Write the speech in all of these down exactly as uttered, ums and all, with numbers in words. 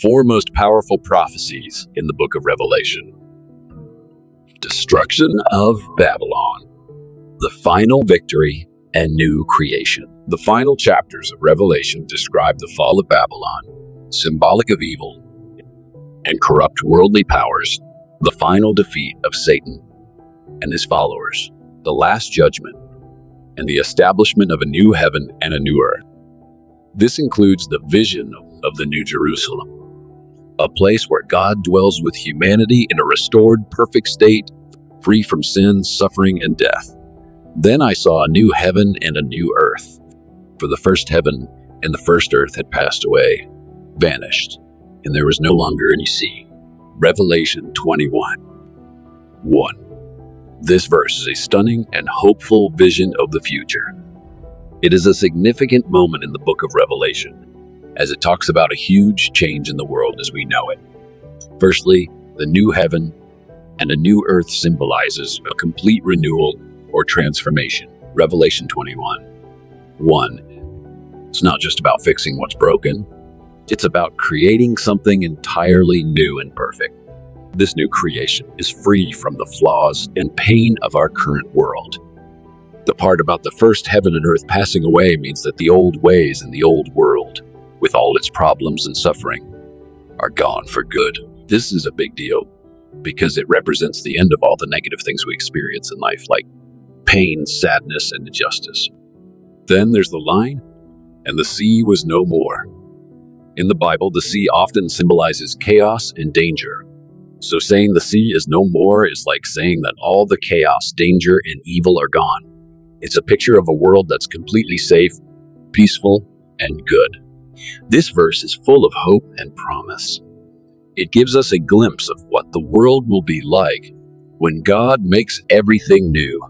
Four most powerful prophecies in the book of Revelation. Destruction of Babylon, the final victory, and new creation. The final chapters of Revelation describe the fall of Babylon, symbolic of evil and corrupt worldly powers, the final defeat of Satan and his followers, the last judgment, and the establishment of a new heaven and a new earth. This includes the vision of the New Jerusalem, a place where God dwells with humanity in a restored, perfect state, free from sin, suffering, and death. Then I saw a new heaven and a new earth, for the first heaven and the first earth had passed away, vanished, and there was no longer any sea. Revelation twenty-one one. This verse is a stunning and hopeful vision of the future. It is a significant moment in the book of Revelation, as it talks about a huge change in the world as we know it. Firstly, the new heaven and a new earth symbolizes a complete renewal or transformation. Revelation twenty-one one. It's not just about fixing what's broken. It's about creating something entirely new and perfect. This new creation is free from the flaws and pain of our current world. The part about the first heaven and earth passing away means that the old ways and the old world, with all its problems and suffering, are gone for good. This is a big deal because it represents the end of all the negative things we experience in life, like pain, sadness, and injustice. Then there's the line, and the sea was no more. In the Bible, the sea often symbolizes chaos and danger. So saying the sea is no more is like saying that all the chaos, danger, and evil are gone. It's a picture of a world that's completely safe, peaceful, and good. This verse is full of hope and promise. It gives us a glimpse of what the world will be like when God makes everything new.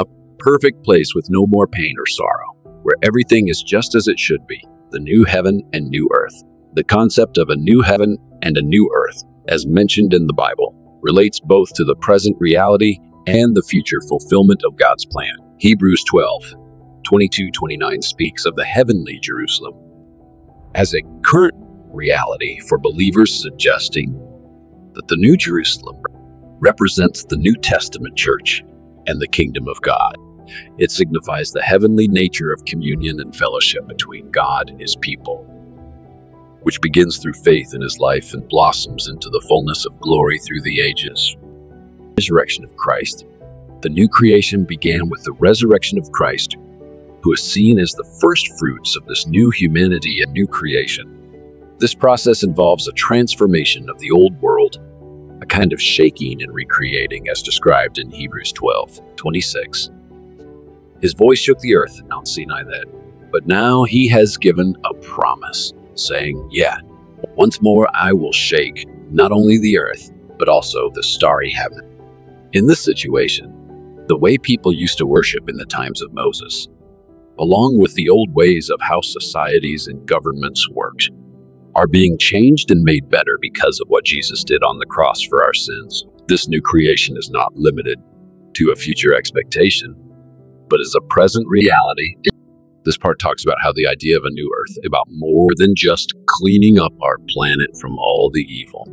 A perfect place with no more pain or sorrow, where everything is just as it should be, the new heaven and new earth. The concept of a new heaven and a new earth, as mentioned in the Bible, relates both to the present reality and the future fulfillment of God's plan. Hebrews twelve twenty-two twenty-nine speaks of the heavenly Jerusalem as a current reality for believers, suggesting that the New Jerusalem represents the New Testament church and the kingdom of God. It signifies the heavenly nature of communion and fellowship between God and his people, which begins through faith in his life and blossoms into the fullness of glory through the ages. Resurrection of Christ. The new creation began with the resurrection of Christ, who is seen as the first fruits of this new humanity and new creation. This process involves a transformation of the old world, a kind of shaking and recreating as described in Hebrews twelve twenty-six. His voice shook the earth at Mount Sinai then, but now he has given a promise, saying, yeah, once more I will shake not only the earth, but also the starry heaven. In this situation, the way people used to worship in the times of Moses, along with the old ways of how societies and governments worked, are being changed and made better because of what Jesus did on the cross for our sins. This new creation is not limited to a future expectation, but is a present reality. This part talks about how the idea of a new earth is about more than just cleaning up our planet from all the evil.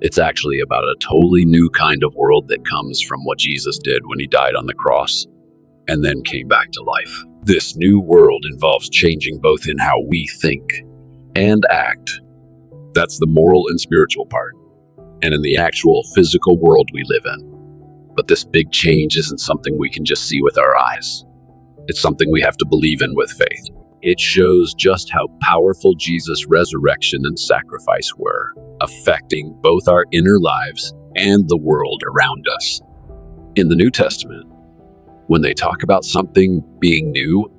It's actually about a totally new kind of world that comes from what Jesus did when he died on the cross and then came back to life. This new world involves changing both in how we think and act. That's the moral and spiritual part, and in the actual physical world we live in. But this big change isn't something we can just see with our eyes. It's something we have to believe in with faith. It shows just how powerful Jesus' resurrection and sacrifice were, affecting both our inner lives and the world around us. In the New Testament, when they talk about something being new,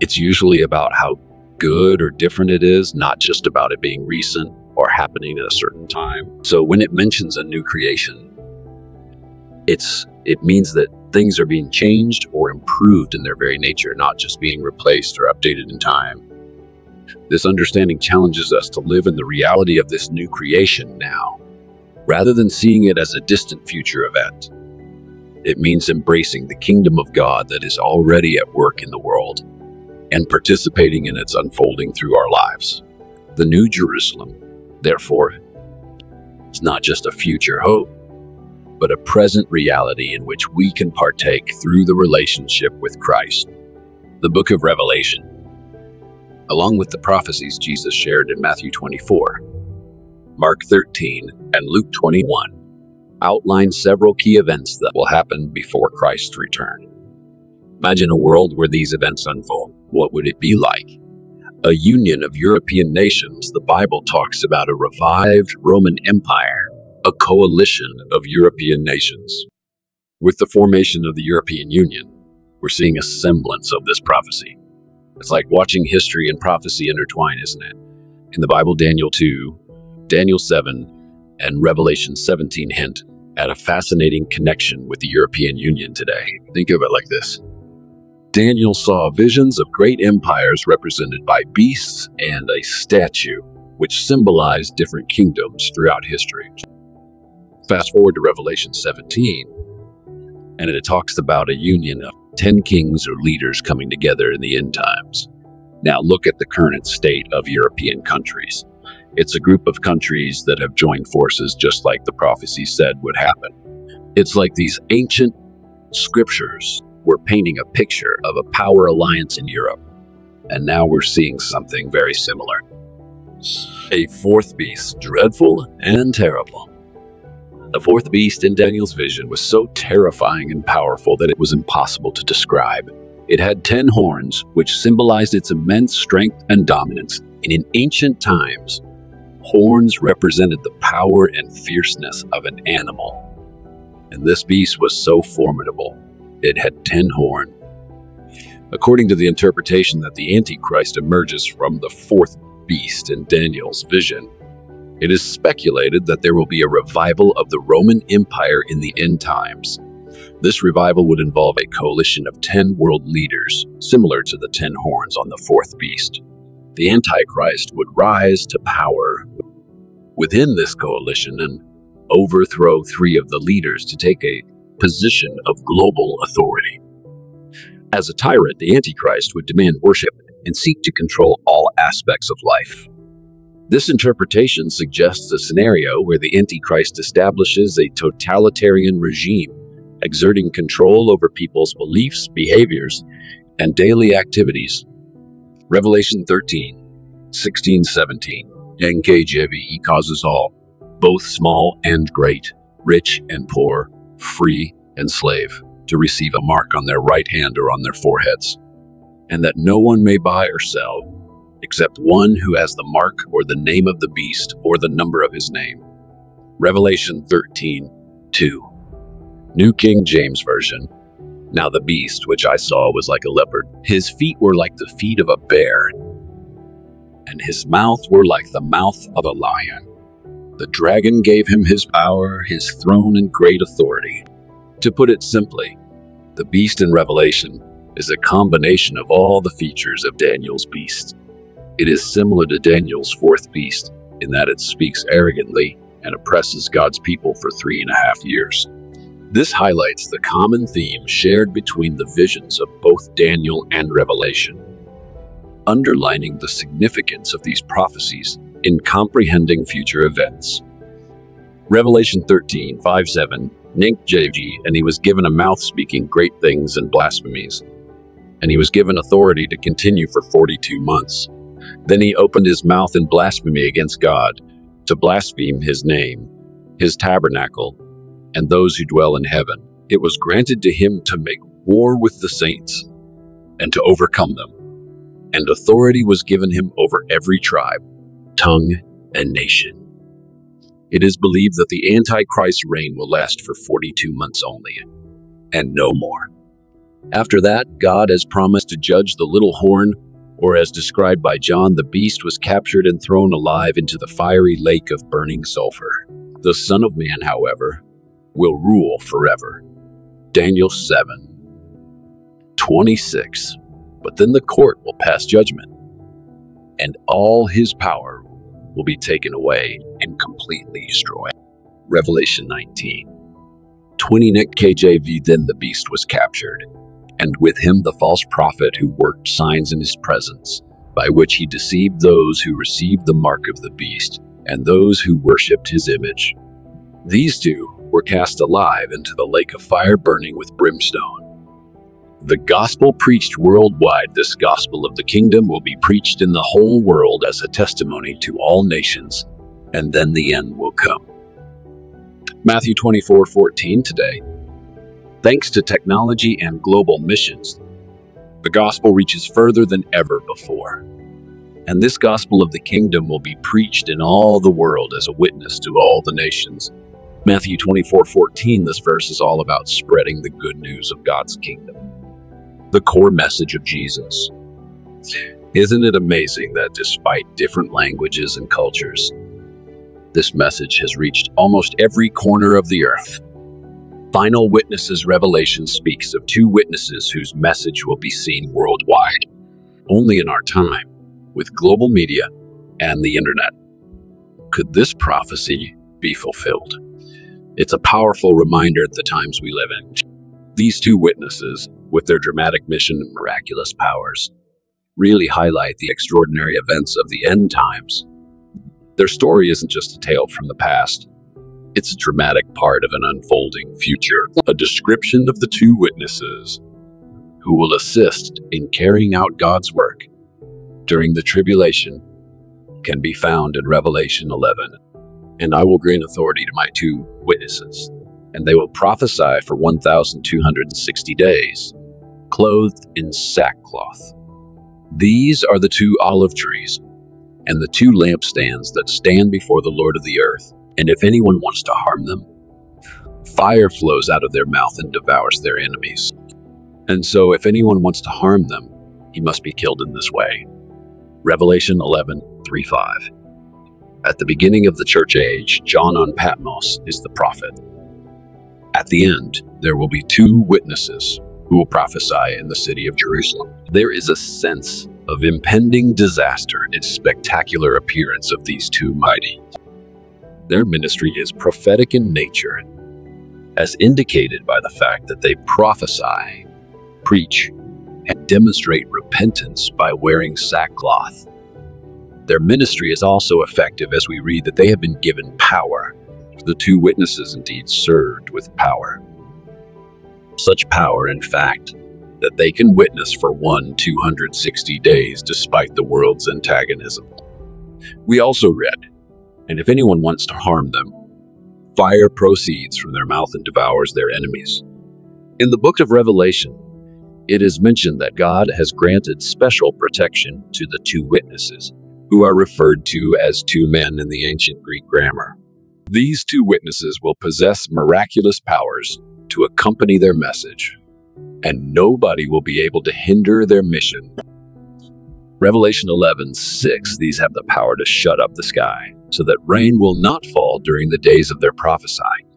it's usually about how good or different it is, not just about it being recent or happening at a certain time. So when it mentions a new creation, it's, it means that things are being changed or improved in their very nature, not just being replaced or updated in time. This understanding challenges us to live in the reality of this new creation now, rather than seeing it as a distant future event. It means embracing the kingdom of God that is already at work in the world and participating in its unfolding through our lives. The New Jerusalem, therefore, is not just a future hope, but a present reality in which we can partake through the relationship with Christ. The Book of Revelation, along with the prophecies Jesus shared in Matthew twenty-four, Mark thirteen, and Luke twenty-one, outline several key events that will happen before Christ's return. Imagine a world where these events unfold. What would it be like? A union of European nations. The Bible talks about a revived Roman Empire, a coalition of European nations. With the formation of the European Union, we're seeing a semblance of this prophecy. It's like watching history and prophecy intertwine, isn't it? In the Bible, Daniel two, Daniel seven, and Revelation seventeen hint at a fascinating connection with the European Union today. Think of it like this. Daniel saw visions of great empires represented by beasts and a statue, which symbolized different kingdoms throughout history. Fast forward to Revelation seventeen, and it talks about a union of ten kings or leaders coming together in the end times. Now look at the current state of European countries. It's a group of countries that have joined forces just like the prophecy said would happen. It's like these ancient scriptures were painting a picture of a power alliance in Europe. And now we're seeing something very similar. A fourth beast, dreadful and terrible. The fourth beast in Daniel's vision was so terrifying and powerful that it was impossible to describe. It had ten horns, which symbolized its immense strength and dominance. And in ancient times, horns represented the power and fierceness of an animal. And this beast was so formidable. It had ten horns. According to the interpretation that the Antichrist emerges from the fourth beast in Daniel's vision, it is speculated that there will be a revival of the Roman Empire in the end times. This revival would involve a coalition of ten world leaders, similar to the ten horns on the fourth beast. The Antichrist would rise to power within this coalition and overthrow three of the leaders to take a position of global authority. As a tyrant, the Antichrist would demand worship and seek to control all aspects of life. This interpretation suggests a scenario where the Antichrist establishes a totalitarian regime, exerting control over people's beliefs, behaviors, and daily activities. Revelation thirteen, sixteen, seventeen. N K J V causes all, both small and great, rich and poor, free and slave, to receive a mark on their right hand or on their foreheads, and that no one may buy or sell, except one who has the mark or the name of the beast or the number of his name. Revelation thirteen, two. New King James Version. Now the beast which I saw was like a leopard. His feet were like the feet of a bear, and his mouth were like the mouth of a lion. The dragon gave him his power, his throne, and great authority. To put it simply, the beast in Revelation is a combination of all the features of Daniel's beast. It is similar to Daniel's fourth beast in that it speaks arrogantly and oppresses God's people for three and a half years. This highlights the common theme shared between the visions of both Daniel and Revelation, underlining the significance of these prophecies in comprehending future events. Revelation thirteen, five, seven, N K J V, and he was given a mouth speaking great things and blasphemies, and he was given authority to continue for forty-two months. Then he opened his mouth in blasphemy against God, to blaspheme his name, his tabernacle, and those who dwell in heaven. It was granted to him to make war with the saints and to overcome them. And authority was given him over every tribe, tongue, and nation. It is believed that the Antichrist's reign will last for forty-two months only, and no more. After that, God has promised to judge the little horn, or as described by John, the beast was captured and thrown alive into the fiery lake of burning sulfur. The Son of Man, however, will rule forever. Daniel seven, twenty-six. But then the court will pass judgment, and all his power will be taken away and completely destroyed. Revelation nineteen, twenty. N K J V. Then the beast was captured, and with him the false prophet who worked signs in his presence, by which he deceived those who received the mark of the beast and those who worshipped his image. These two were cast alive into the lake of fire burning with brimstone. The gospel preached worldwide, this gospel of the kingdom will be preached in the whole world as a testimony to all nations, and then the end will come. Matthew twenty-four fourteen today. Thanks to technology and global missions, the gospel reaches further than ever before. And this gospel of the kingdom will be preached in all the world as a witness to all the nations. Matthew twenty-four fourteen, this verse is all about spreading the good news of God's kingdom, the core message of Jesus. Isn't it amazing that despite different languages and cultures, this message has reached almost every corner of the earth? Final Witnesses Revelation speaks of two witnesses whose message will be seen worldwide, only in our time, with global media and the internet. Could this prophecy be fulfilled? It's a powerful reminder at the times we live in. These two witnesses, with their dramatic mission and miraculous powers, really highlight the extraordinary events of the end times. Their story isn't just a tale from the past. It's a dramatic part of an unfolding future, a description of the two witnesses who will assist in carrying out God's work during the tribulation can be found in Revelation eleven. And I will grant authority to my two witnesses, and they will prophesy for one thousand two hundred sixty days, clothed in sackcloth. These are the two olive trees and the two lampstands that stand before the Lord of the earth, and if anyone wants to harm them, fire flows out of their mouth and devours their enemies. And so if anyone wants to harm them, he must be killed in this way. Revelation eleven three five. At the beginning of the church age, John on Patmos is the prophet. At the end, there will be two witnesses who will prophesy in the city of Jerusalem. There is a sense of impending disaster in spectacular appearance of these two mighty. Their ministry is prophetic in nature, as indicated by the fact that they prophesy, preach, and demonstrate repentance by wearing sackcloth. Their ministry is also effective as we read that they have been given power. The two witnesses indeed served with power. Such power, in fact, that they can witness for one two hundred sixty days despite the world's antagonism. We also read, and if anyone wants to harm them, fire proceeds from their mouth and devours their enemies. In the book of Revelation, it is mentioned that God has granted special protection to the two witnesses, who are referred to as two men in the ancient Greek grammar. These two witnesses will possess miraculous powers to accompany their message, and nobody will be able to hinder their mission. Revelation eleven six, these have the power to shut up the sky, so that rain will not fall during the days of their prophesying,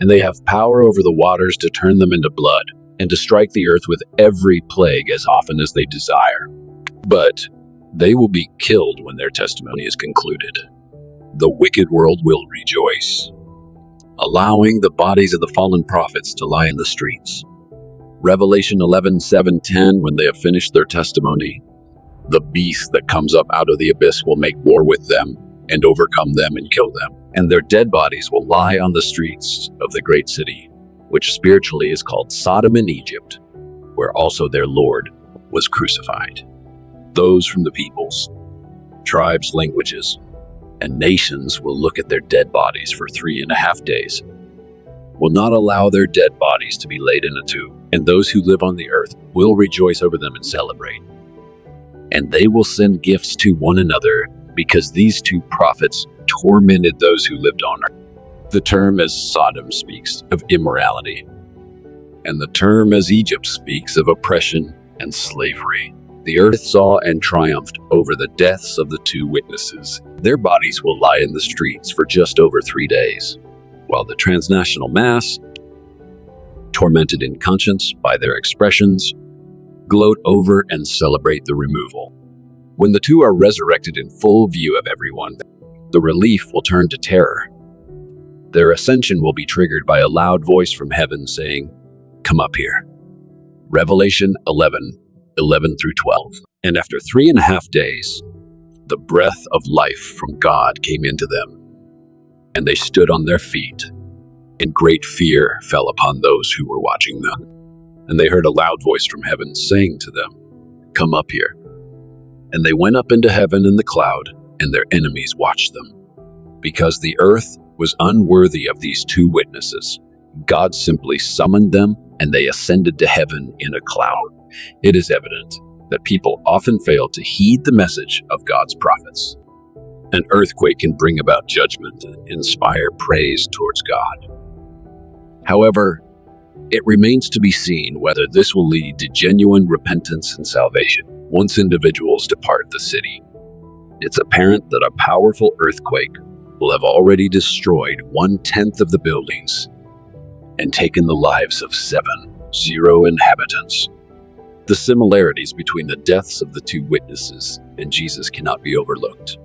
and they have power over the waters to turn them into blood, and to strike the earth with every plague as often as they desire. But they will be killed when their testimony is concluded. The wicked world will rejoice, allowing the bodies of the fallen prophets to lie in the streets. Revelation eleven seven ten, when they have finished their testimony, the beast that comes up out of the abyss will make war with them and overcome them and kill them, and their dead bodies will lie on the streets of the great city, which spiritually is called Sodom and Egypt, where also their Lord was crucified. Those from the peoples, tribes, languages, and nations will look at their dead bodies for three and a half days, will not allow their dead bodies to be laid in a tomb, and those who live on the earth will rejoice over them and celebrate. And they will send gifts to one another, because these two prophets tormented those who lived on earth. The term as Sodom speaks of immorality, and the term as Egypt speaks of oppression and slavery. The earth saw and triumphed over the deaths of the two witnesses. Their bodies will lie in the streets for just over three days, while the transnational mass, tormented in conscience by their expressions, gloat over and celebrate the removal. When the two are resurrected in full view of everyone, the relief will turn to terror. Their ascension will be triggered by a loud voice from heaven saying, "Come up here." Revelation eleven, eleven through twelve. And after three and a half days, the breath of life from God came into them, and they stood on their feet, and great fear fell upon those who were watching them. And they heard a loud voice from heaven saying to them, "Come up here." And they went up into heaven in the cloud, and their enemies watched them. Because the earth was unworthy of these two witnesses, God simply summoned them, and they ascended to heaven in a cloud. It is evident that people often fail to heed the message of God's prophets. An earthquake can bring about judgment and inspire praise towards God. However, it remains to be seen whether this will lead to genuine repentance and salvation once individuals depart the city. It's apparent that a powerful earthquake will have already destroyed one-tenth of the buildings and taken the lives of seven zero inhabitants. The similarities between the deaths of the two witnesses and Jesus cannot be overlooked.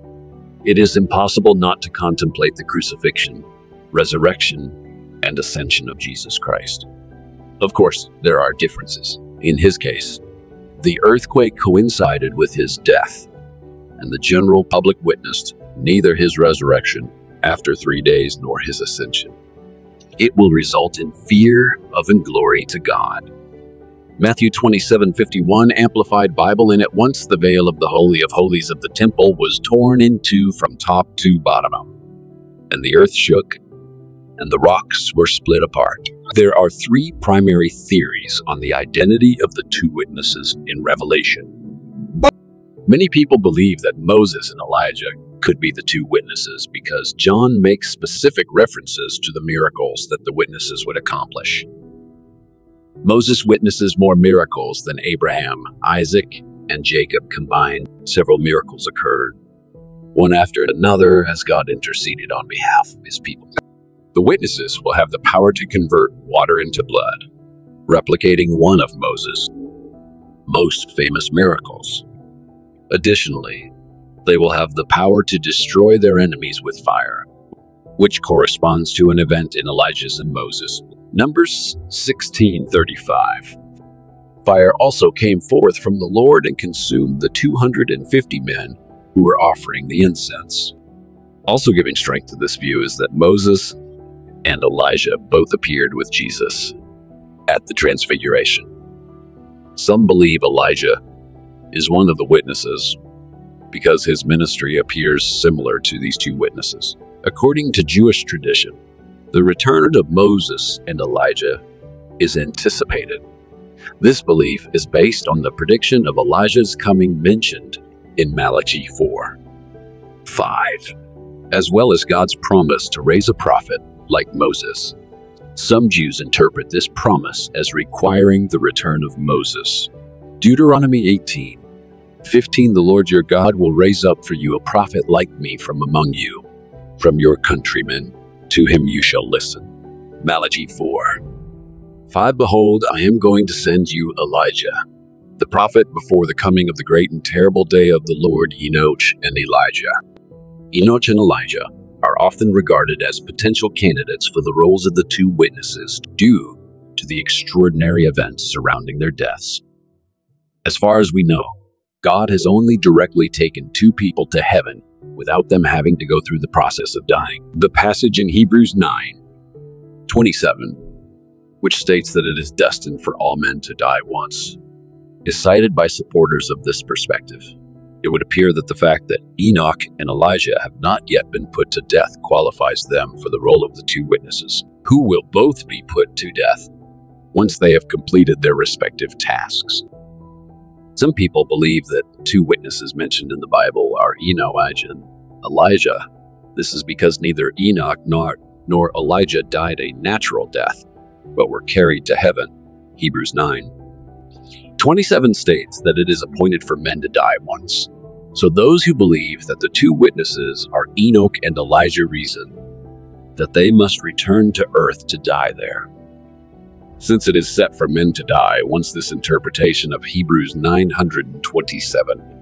It is impossible not to contemplate the crucifixion, resurrection, and ascension of Jesus Christ. Of course, there are differences. In his case, the earthquake coincided with his death, and the general public witnessed neither his resurrection after three days nor his ascension. It will result in fear of and glory to God. Matthew twenty-seven fifty-one, Amplified Bible. And at once the veil of the Holy of Holies of the temple was torn in two from top to bottom, and the earth shook, and the rocks were split apart. There are three primary theories on the identity of the two witnesses in Revelation. Many people believe that Moses and Elijah could be the two witnesses because John makes specific references to the miracles that the witnesses would accomplish. Moses witnesses more miracles than Abraham, Isaac, and Jacob combined. Several miracles occurred, one after another, as God interceded on behalf of his people. The witnesses will have the power to convert water into blood, replicating one of Moses' most famous miracles. Additionally, they will have the power to destroy their enemies with fire, which corresponds to an event in Elijah's and Moses. Numbers sixteen thirty-five. Fire also came forth from the Lord and consumed the two hundred fifty men who were offering the incense. Also giving strength to this view is that Moses and Elijah both appeared with Jesus at the Transfiguration. Some believe Elijah is one of the witnesses because his ministry appears similar to these two witnesses. According to Jewish tradition, the return of Moses and Elijah is anticipated. This belief is based on the prediction of Elijah's coming mentioned in Malachi four five, as well as God's promise to raise a prophet like Moses. Some Jews interpret this promise as requiring the return of Moses. Deuteronomy eighteen fifteen, the Lord your God will raise up for you a prophet like me from among you, from your countrymen. To him you shall listen. Malachi four five, behold, I am going to send you Elijah, the prophet before the coming of the great and terrible day of the Lord. Enoch and Elijah. Enoch and Elijah are often regarded as potential candidates for the roles of the two witnesses due to the extraordinary events surrounding their deaths. As far as we know, God has only directly taken two people to heaven without them having to go through the process of dying. The passage in Hebrews nine twenty-seven, which states that it is destined for all men to die once, is cited by supporters of this perspective. It would appear that the fact that Enoch and Elijah have not yet been put to death qualifies them for the role of the two witnesses, who will both be put to death once they have completed their respective tasks. Some people believe that two witnesses mentioned in the Bible are Enoch and Elijah. This is because neither Enoch nor, nor Elijah died a natural death, but were carried to heaven. Hebrews nine twenty-seven states that it is appointed for men to die once. So those who believe that the two witnesses are Enoch and Elijah reason that they must return to earth to die there. Since it is set for men to die once, this interpretation of Hebrews nine twenty-seven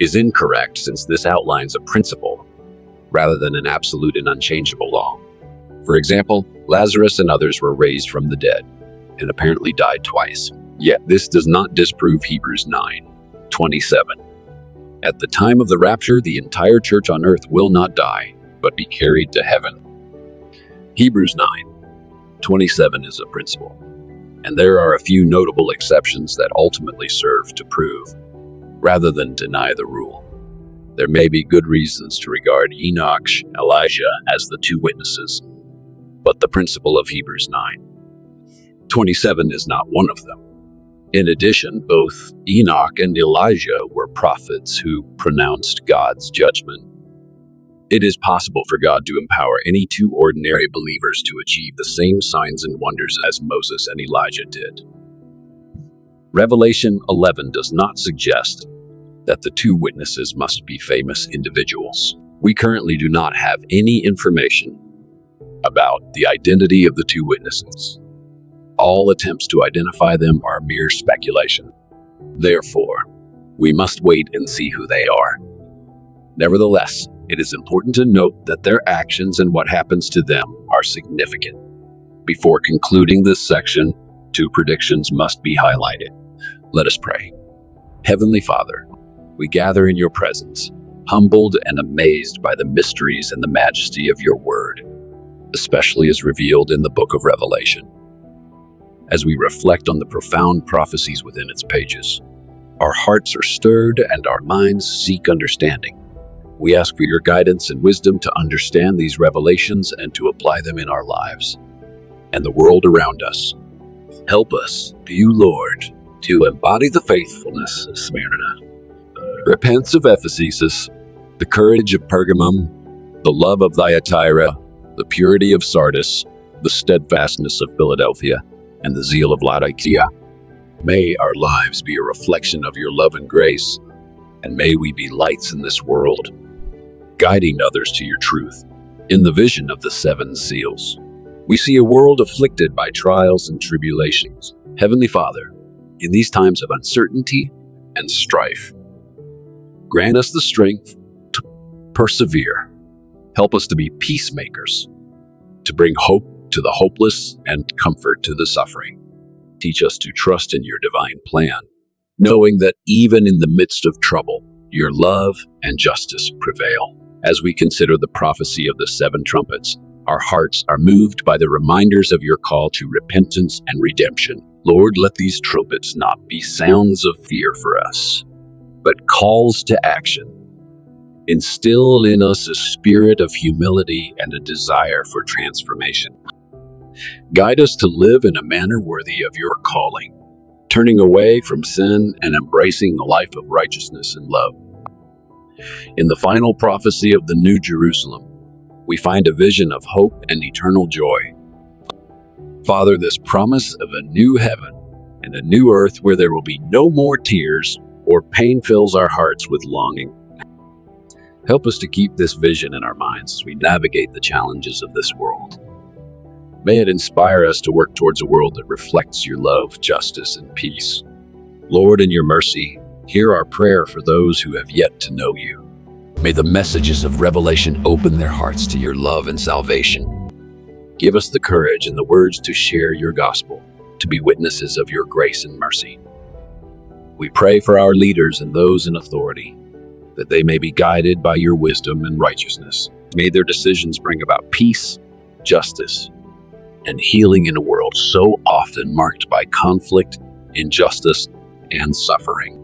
is incorrect, since this outlines a principle rather than an absolute and unchangeable law. For example, Lazarus and others were raised from the dead and apparently died twice. Yet this does not disprove Hebrews 9, twenty-seven. At the time of the rapture, the entire church on earth will not die, but be carried to heaven. Hebrews nine twenty-seven is a principle, and there are a few notable exceptions that ultimately serve to prove, rather than deny, the rule. There may be good reasons to regard Enoch and Elijah as the two witnesses, but the principle of Hebrews nine twenty-seven is not one of them. In addition, both Enoch and Elijah were prophets who pronounced God's judgment. It is possible for God to empower any two ordinary believers to achieve the same signs and wonders as Moses and Elijah did. Revelation eleven does not suggest that the two witnesses must be famous individuals. We currently do not have any information about the identity of the two witnesses. All attempts to identify them are mere speculation. Therefore, we must wait and see who they are. Nevertheless, it is important to note that their actions and what happens to them are significant. Before concluding this section, two predictions must be highlighted. Let us pray. Heavenly Father, we gather in your presence, humbled and amazed by the mysteries and the majesty of your word, especially as revealed in the book of Revelation. As we reflect on the profound prophecies within its pages, our hearts are stirred and our minds seek understanding. We ask for your guidance and wisdom to understand these revelations and to apply them in our lives and the world around us. Help us, you Lord, to embody the faithfulness of Smyrna, the repentance of Ephesus, the courage of Pergamum, the love of Thyatira, the purity of Sardis, the steadfastness of Philadelphia, and the zeal of Laodicea. May our lives be a reflection of your love and grace, and may we be lights in this world, guiding others to your truth. In the vision of the seven seals, we see a world afflicted by trials and tribulations. Heavenly Father, in these times of uncertainty and strife, grant us the strength to persevere. Help us to be peacemakers, to bring hope to the hopeless and comfort to the suffering. Teach us to trust in your divine plan, knowing that even in the midst of trouble, your love and justice prevail. As we consider the prophecy of the seven trumpets, our hearts are moved by the reminders of your call to repentance and redemption. Lord, let these trumpets not be sounds of fear for us, but calls to action. Instill in us a spirit of humility and a desire for transformation. Guide us to live in a manner worthy of your calling, turning away from sin and embracing the life of righteousness and love. In the final prophecy of the New Jerusalem, we find a vision of hope and eternal joy. Father, this promise of a new heaven and a new earth where there will be no more tears or pain fills our hearts with longing. Help us to keep this vision in our minds as we navigate the challenges of this world. May it inspire us to work towards a world that reflects your love, justice, and peace. Lord, in your mercy, hear our prayer for those who have yet to know you. May the messages of Revelation open their hearts to your love and salvation. Give us the courage and the words to share your gospel, to be witnesses of your grace and mercy. We pray for our leaders and those in authority, that they may be guided by your wisdom and righteousness. May their decisions bring about peace, justice, and healing in a world so often marked by conflict, injustice, and suffering.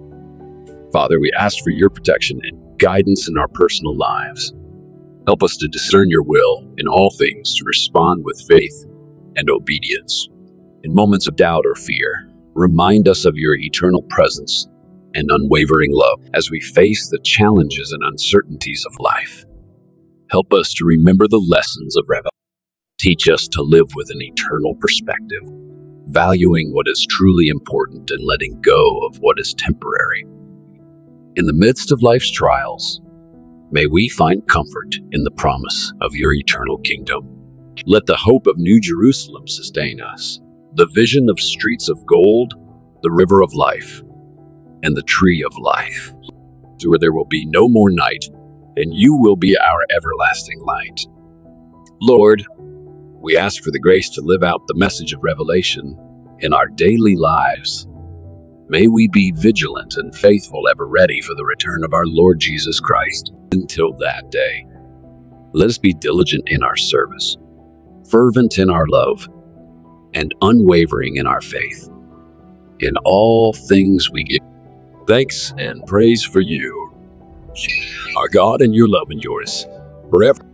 Father, we ask for your protection and guidance in our personal lives. Help us to discern your will in all things, to respond with faith and obedience. In moments of doubt or fear, remind us of your eternal presence and unwavering love as we face the challenges and uncertainties of life. Help us to remember the lessons of Revelation. Teach us to live with an eternal perspective, valuing what is truly important and letting go of what is temporary. In the midst of life's trials, may we find comfort in the promise of your eternal kingdom. Let the hope of New Jerusalem sustain us, the vision of streets of gold, the river of life, and the tree of life, to where there will be no more night, and you will be our everlasting light. Lord, we ask for the grace to live out the message of Revelation in our daily lives, May we be vigilant and faithful, ever ready for the return of our Lord Jesus Christ. Until that day, let us be diligent in our service, fervent in our love, and unwavering in our faith. In all things we give thanks and praise for you, our God, and your love endures forever.